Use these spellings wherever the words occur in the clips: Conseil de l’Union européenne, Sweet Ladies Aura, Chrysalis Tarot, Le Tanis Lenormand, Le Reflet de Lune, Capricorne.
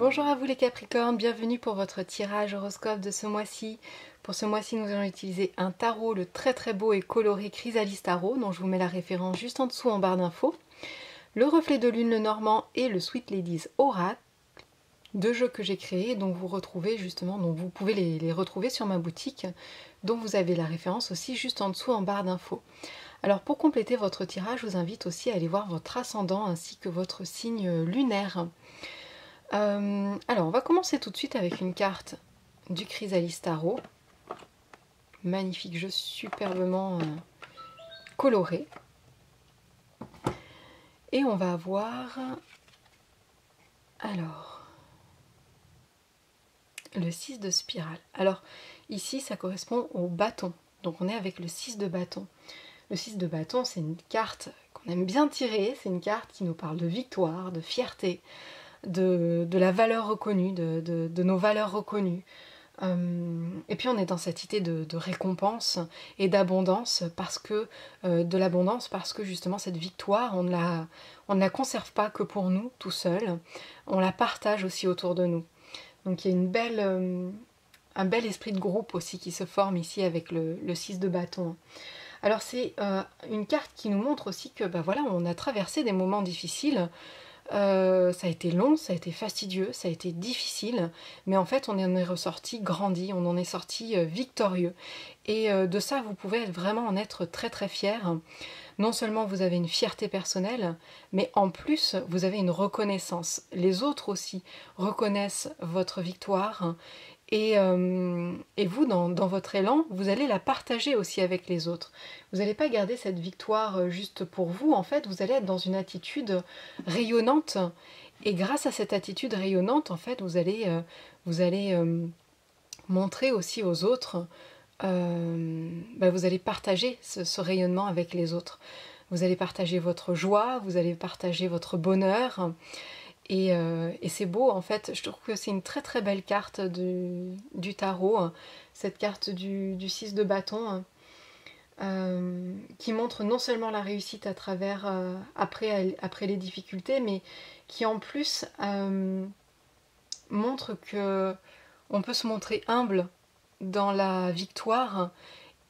Bonjour à vous les Capricornes, bienvenue pour votre tirage horoscope de ce mois-ci. Pour ce mois-ci, nous allons utiliser un tarot, le très beau et coloré Chrysalis Tarot, dont je vous mets la référence juste en dessous en barre d'infos. Le Reflet de Lune, le Normand et le Sweet Ladies Aura, deux jeux que j'ai créés, dont vous retrouvez justement, dont vous pouvez les retrouver sur ma boutique, dont vous avez la référence aussi juste en dessous en barre d'infos. Alors pour compléter votre tirage, je vous invite aussi à aller voir votre ascendant ainsi que votre signe lunaire. Alors on va commencer tout de suite avec une carte du Chrysalis Tarot. Magnifique jeu, superbement coloré. Et on va avoir alors le 6 de spirale. Alors ici ça correspond au bâton, donc on est avec le 6 de bâton. Le 6 de bâton, c'est une carte qu'on aime bien tirer, c'est une carte qui nous parle de victoire, de fierté, de la valeur reconnue, de nos valeurs reconnues. Et puis on est dans cette idée de récompense et d'abondance, parce que de l'abondance, parce que justement cette victoire, on ne la conserve pas que pour nous tout seul, on la partage aussi autour de nous. Donc il y a un bel esprit de groupe aussi qui se forme ici avec le 6 de bâton. Alors c'est une carte qui nous montre aussi que bah voilà, on a traversé des moments difficiles, ça a été long, ça a été fastidieux, ça a été difficile, mais en fait on en est ressorti grandi, on en est sorti victorieux. Et de ça vous pouvez vraiment en être très fier. Non seulement vous avez une fierté personnelle, mais en plus vous avez une reconnaissance. Les autres aussi reconnaissent votre victoire. Et vous, dans votre élan, vous allez la partager aussi avec les autres. Vous n'allez pas garder cette victoire juste pour vous, en fait, vous allez être dans une attitude rayonnante. Et grâce à cette attitude rayonnante, en fait, vous allez montrer aussi aux autres, vous allez partager ce rayonnement avec les autres. Vous allez partager votre joie, vous allez partager votre bonheur. Et c'est beau en fait, je trouve que c'est une très belle carte du tarot, cette carte du 6 de bâton, qui montre non seulement la réussite à travers, après les difficultés, mais qui en plus montre qu'on peut se montrer humble dans la victoire,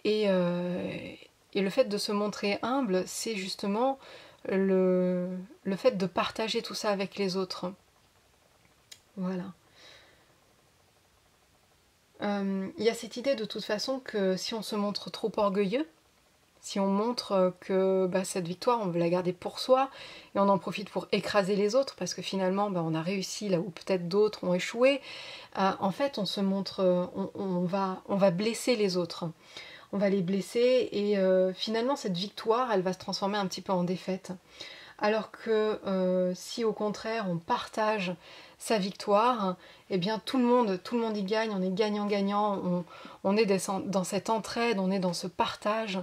et le fait de se montrer humble, c'est justement le fait de partager tout ça avec les autres. Voilà. Il y a cette idée de toute façon que si on se montre trop orgueilleux, si on montre que cette victoire on veut la garder pour soi et on en profite pour écraser les autres parce que finalement on a réussi là où peut-être d'autres ont échoué, en fait on se montre, on va blesser les autres. On va les blesser et finalement cette victoire, elle va se transformer un petit peu en défaite. Alors que si au contraire on partage sa victoire, eh bien tout le monde y gagne, on est gagnant-gagnant, on est dans cette entraide, on est dans ce partage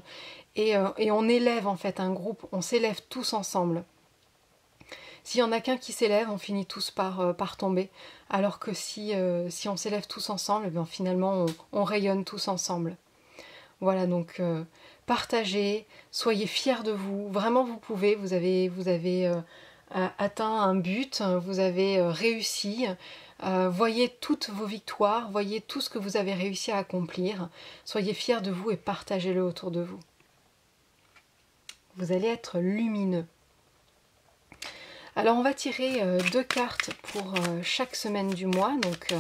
et on élève en fait un groupe, on s'élève tous ensemble. S'il y en a qu'un qui s'élève, on finit tous par tomber. Alors que si on s'élève tous ensemble, eh bien, finalement on rayonne tous ensemble. Voilà, donc partagez, soyez fiers de vous, vraiment vous pouvez, vous avez atteint un but, vous avez réussi, voyez toutes vos victoires, voyez tout ce que vous avez réussi à accomplir, soyez fiers de vous et partagez-le autour de vous. Vous allez être lumineux. Alors on va tirer deux cartes pour chaque semaine du mois, donc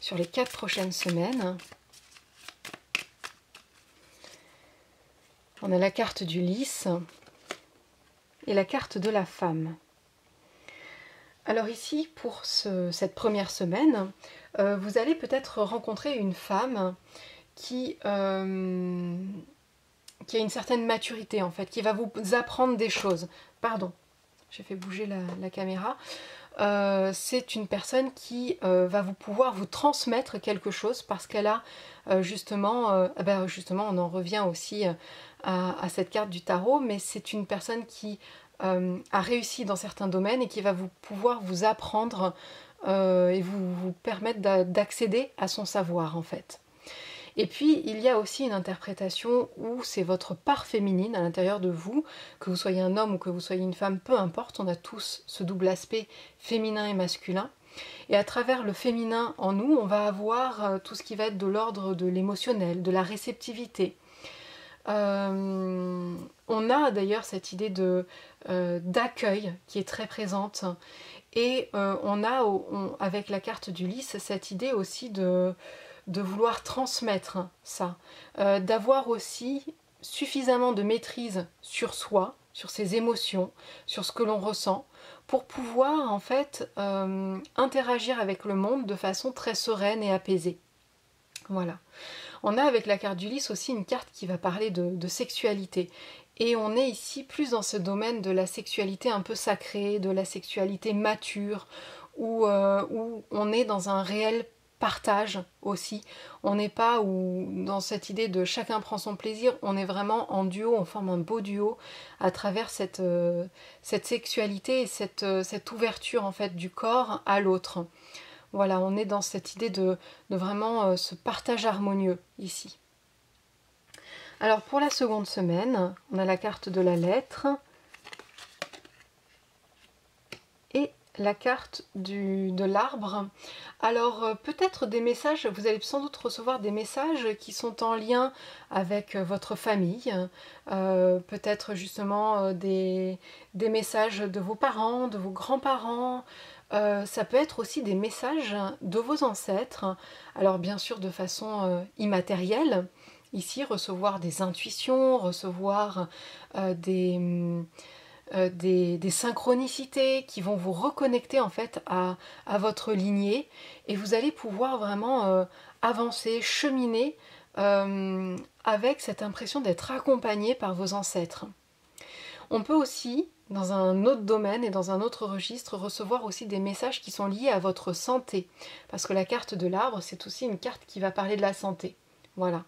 sur les 4 prochaines semaines. On a la carte du lys et la carte de la femme. Alors ici, pour cette première semaine, vous allez peut-être rencontrer une femme qui a une certaine maturité en fait, qui va vous apprendre des choses. Pardon, j'ai fait bouger la caméra. C'est une personne qui va pouvoir vous transmettre quelque chose parce qu'elle a justement on en revient aussi à cette carte du tarot, mais c'est une personne qui a réussi dans certains domaines et qui va pouvoir vous apprendre et vous permettre d'accéder à son savoir en fait. Et puis, il y a aussi une interprétation où c'est votre part féminine à l'intérieur de vous, que vous soyez un homme ou que vous soyez une femme, peu importe, on a tous ce double aspect féminin et masculin. Et à travers le féminin en nous, on va avoir tout ce qui va être de l'ordre de l'émotionnel, de la réceptivité. On a d'ailleurs cette idée d'accueil qui est très présente. Et on a, avec la carte du lys, cette idée aussi de vouloir transmettre ça. D'avoir aussi suffisamment de maîtrise sur soi, sur ses émotions, sur ce que l'on ressent, pour pouvoir en fait interagir avec le monde de façon très sereine et apaisée. Voilà. On a avec la carte du lys aussi une carte qui va parler de sexualité. Et on est ici plus dans ce domaine de la sexualité un peu sacrée, de la sexualité mature, où on est dans un réel partage aussi. On n'est pas dans cette idée de chacun prend son plaisir, on est vraiment en duo, on forme un beau duo à travers cette sexualité et cette ouverture en fait du corps à l'autre. Voilà, on est dans cette idée de vraiment ce partage harmonieux ici. Alors pour la seconde semaine, on a la carte de la lettre et la carte de l'arbre. Alors peut-être des messages, vous allez sans doute recevoir des messages qui sont en lien avec votre famille, peut-être justement des messages de vos parents, de vos grands-parents. Ça peut être aussi des messages de vos ancêtres, alors bien sûr de façon immatérielle. Ici, recevoir des intuitions, recevoir des synchronicités qui vont vous reconnecter en fait à votre lignée, et vous allez pouvoir vraiment avancer, cheminer avec cette impression d'être accompagné par vos ancêtres. On peut aussi, dans un autre domaine et dans un autre registre, recevoir aussi des messages qui sont liés à votre santé, parce que la carte de l'arbre, c'est aussi une carte qui va parler de la santé. Voilà.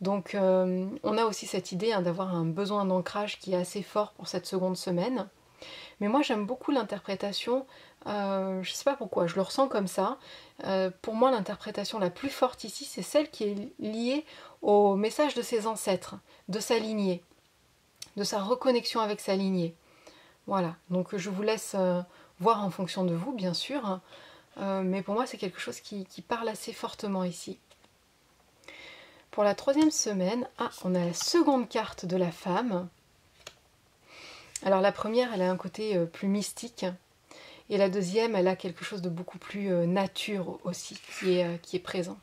Donc on a aussi cette idée d'avoir un besoin d'ancrage qui est assez fort pour cette seconde semaine. Mais moi j'aime beaucoup l'interprétation, je ne sais pas pourquoi, je le ressens comme ça. Pour moi l'interprétation la plus forte ici, c'est celle qui est liée au message de ses ancêtres, de sa lignée, de sa reconnexion avec sa lignée. Voilà, donc je vous laisse voir en fonction de vous bien sûr, mais pour moi c'est quelque chose qui parle assez fortement ici. Pour la troisième semaine, on a la seconde carte de la femme. Alors la première, elle a un côté plus mystique. Et la deuxième, elle a quelque chose de beaucoup plus nature aussi, qui est présent.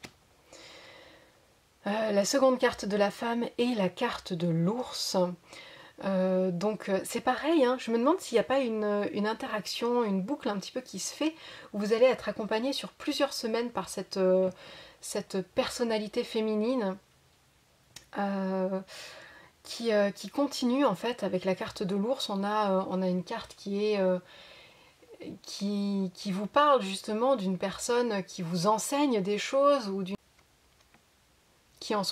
La seconde carte de la femme est la carte de l'ours. Donc c'est pareil, hein, je me demande s'il n'y a pas une interaction, une boucle un petit peu qui se fait, où vous allez être accompagné sur plusieurs semaines par cette personnalité féminine. Qui continue en fait. Avec la carte de l'ours, on a une carte qui vous parle justement d'une personne qui vous enseigne des choses, ou une personne qui en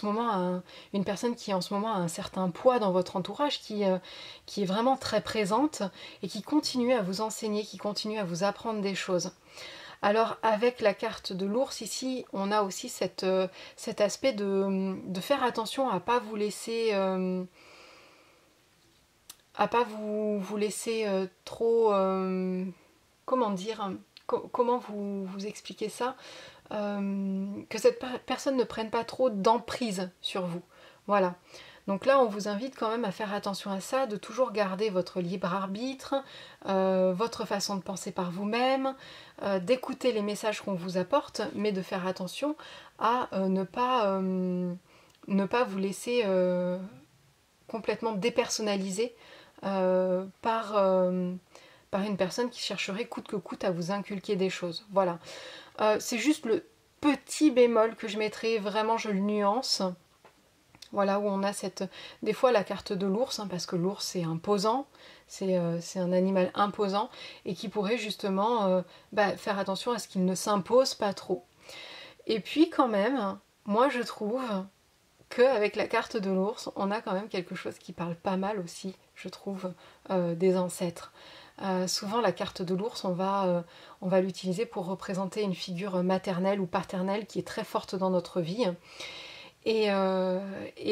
ce moment a un certain poids dans votre entourage, qui est vraiment très présente et qui continue à vous enseigner, qui continue à vous apprendre des choses. Alors avec la carte de l'ours ici, on a aussi cet aspect de faire attention à ne pas vous laisser, trop... comment dire, comment vous expliquer ça, que cette personne ne prenne pas trop d'emprise sur vous. Voilà. Donc là, on vous invite quand même à faire attention à ça, de toujours garder votre libre arbitre, votre façon de penser par vous-même, d'écouter les messages qu'on vous apporte, mais de faire attention à ne pas vous laisser complètement dépersonnaliser par une personne qui chercherait coûte que coûte à vous inculquer des choses. Voilà. C'est juste le petit bémol que je mettrai, vraiment je le nuance. Voilà, où on a des fois la carte de l'ours, hein, parce que l'ours c'est imposant, c'est un animal imposant, et qui pourrait justement faire attention à ce qu'il ne s'impose pas trop. Et puis quand même, moi je trouve qu'avec la carte de l'ours, on a quand même quelque chose qui parle pas mal aussi, je trouve, des ancêtres. Souvent la carte de l'ours, on va l'utiliser pour représenter une figure maternelle ou paternelle qui est très forte dans notre vie. Et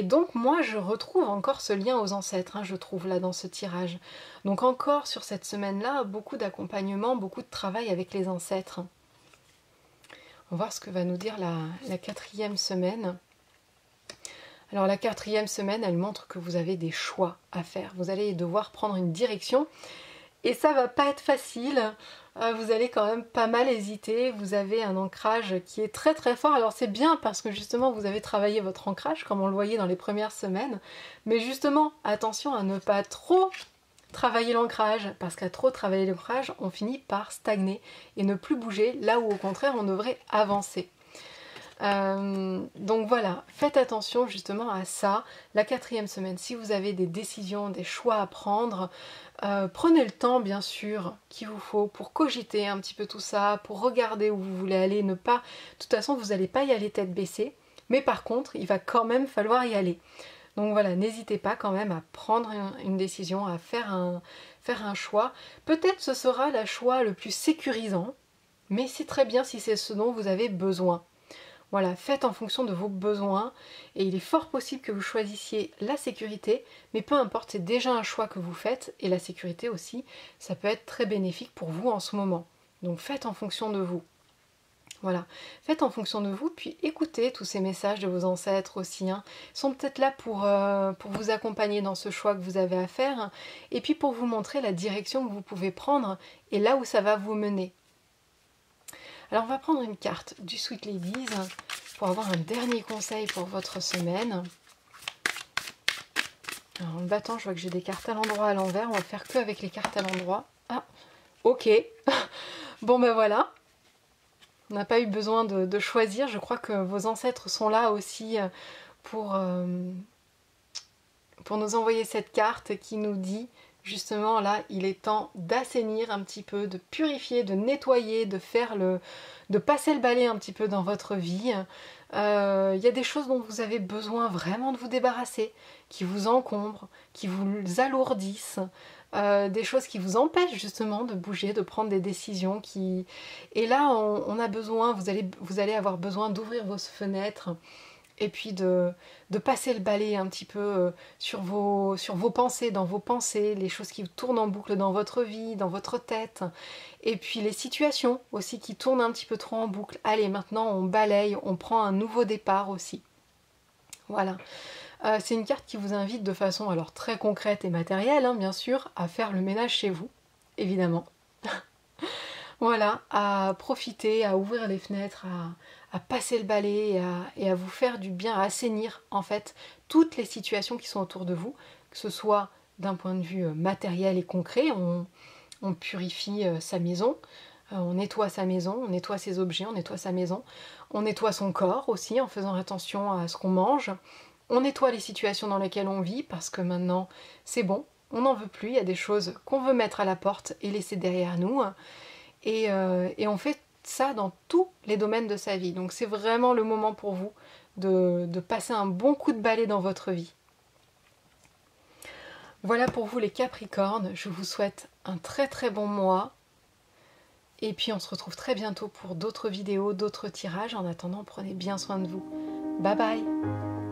donc moi je retrouve encore ce lien aux ancêtres, hein, je trouve là dans ce tirage. Donc encore sur cette semaine-là, beaucoup d'accompagnement, beaucoup de travail avec les ancêtres. On va voir ce que va nous dire la quatrième semaine. Alors la quatrième semaine, elle montre que vous avez des choix à faire. Vous allez devoir prendre une direction et ça va pas être facile. Vous allez quand même pas mal hésiter. Vous avez un ancrage qui est très très fort. Alors c'est bien parce que justement vous avez travaillé votre ancrage comme on le voyait dans les premières semaines. Mais justement, attention à ne pas trop travailler l'ancrage, parce qu'à trop travailler l'ancrage, on finit par stagner et ne plus bouger là où au contraire on devrait avancer. Donc voilà, faites attention justement à ça. La quatrième semaine, si vous avez des décisions, des choix à prendre, prenez le temps bien sûr qu'il vous faut pour cogiter un petit peu tout ça, pour regarder où vous voulez aller, ne pas... De toute façon, vous n'allez pas y aller tête baissée, mais par contre, il va quand même falloir y aller. Donc voilà, n'hésitez pas quand même à prendre une décision, à faire un choix. Peut-être ce sera le choix le plus sécurisant, mais c'est très bien si c'est ce dont vous avez besoin. Voilà, faites en fonction de vos besoins et il est fort possible que vous choisissiez la sécurité, mais peu importe, c'est déjà un choix que vous faites et la sécurité aussi, ça peut être très bénéfique pour vous en ce moment. Donc faites en fonction de vous. Voilà, faites en fonction de vous, puis écoutez tous ces messages de vos ancêtres aussi, hein. Ils sont peut-être là pour vous accompagner dans ce choix que vous avez à faire, hein, et puis pour vous montrer la direction que vous pouvez prendre et là où ça va vous mener. Alors on va prendre une carte du Sweet Ladies pour avoir un dernier conseil pour votre semaine. Alors, en le battant, je vois que j'ai des cartes à l'endroit, à l'envers, on va faire que avec les cartes à l'endroit. Ah, ok, bon ben voilà. On n'a pas eu besoin de choisir, je crois que vos ancêtres sont là aussi pour nous envoyer cette carte qui nous dit justement là, il est temps d'assainir un petit peu, de purifier, de nettoyer, de passer le balai un petit peu dans votre vie. Il y a des choses dont vous avez besoin vraiment de vous débarrasser, qui vous encombrent, qui vous alourdissent. Des choses qui vous empêchent justement de bouger, de prendre des décisions qui... Et là, on a besoin, vous allez avoir besoin d'ouvrir vos fenêtres et puis de passer le balai un petit peu sur vos pensées, dans vos pensées, les choses qui tournent en boucle dans votre vie, dans votre tête, et puis les situations aussi qui tournent un petit peu trop en boucle. Allez, maintenant on balaye, on prend un nouveau départ aussi. Voilà. C'est une carte qui vous invite de façon alors très concrète et matérielle, hein, bien sûr, à faire le ménage chez vous, évidemment. Voilà, à profiter, à ouvrir les fenêtres, à passer le balai et à vous faire du bien, à assainir en fait toutes les situations qui sont autour de vous, que ce soit d'un point de vue matériel et concret, on purifie sa maison, on nettoie sa maison, on nettoie ses objets, on nettoie sa maison, on nettoie son corps aussi en faisant attention à ce qu'on mange. On nettoie les situations dans lesquelles on vit parce que maintenant c'est bon, on n'en veut plus, il y a des choses qu'on veut mettre à la porte et laisser derrière nous. Et on fait ça dans tous les domaines de sa vie. Donc c'est vraiment le moment pour vous de passer un bon coup de balai dans votre vie. Voilà pour vous les Capricornes, je vous souhaite un très très bon mois. Et puis on se retrouve très bientôt pour d'autres vidéos, d'autres tirages. En attendant, prenez bien soin de vous. Bye bye!